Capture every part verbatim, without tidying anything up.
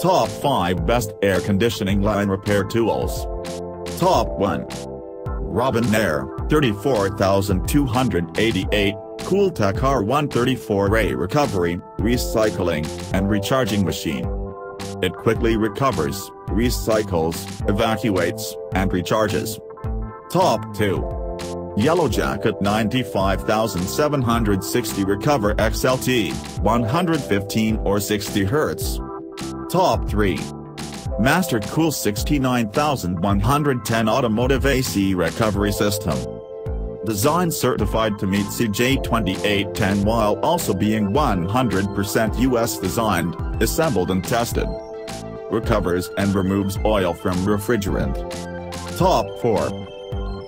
Top five Best Air Conditioning Line Repair Tools. Top one. Robinair, thirty-four thousand two hundred eighty-eight, Cooltech R one thirty-four A Recovery, Recycling, and Recharging Machine. It quickly recovers, recycles, evacuates, and recharges. Top two. Yellowjacket ninety-five thousand seven hundred sixty Recover X L T, one fifteen or sixty hertz. Top three. Master Cool sixty-nine thousand one hundred ten Automotive A C Recovery System. Design certified to meet C J twenty-eight ten while also being one hundred percent U S designed, assembled and tested. Recovers and removes oil from refrigerant. Top four.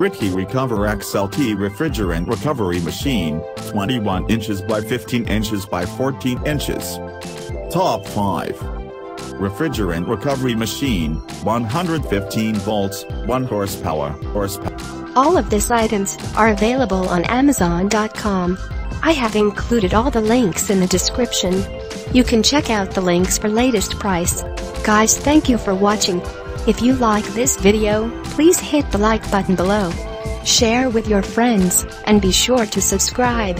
Ritchie RecoverXLT Refrigerant Recovery Machine, twenty-one inches by fifteen inches by fourteen inches. Top five. Refrigerant Recovery Machine, one hundred fifteen volts, one horsepower. horsepower. All of these items are available on Amazon dot com. I have included all the links in the description. You can check out the links for latest price. Guys, thank you for watching. If you like this video, please hit the like button below. Share with your friends, and be sure to subscribe.